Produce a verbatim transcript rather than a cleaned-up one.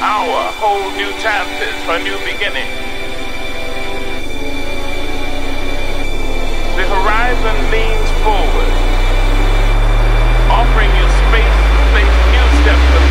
hour, whole new chances for new beginnings. The horizon leans forward, offering you space to take new steps.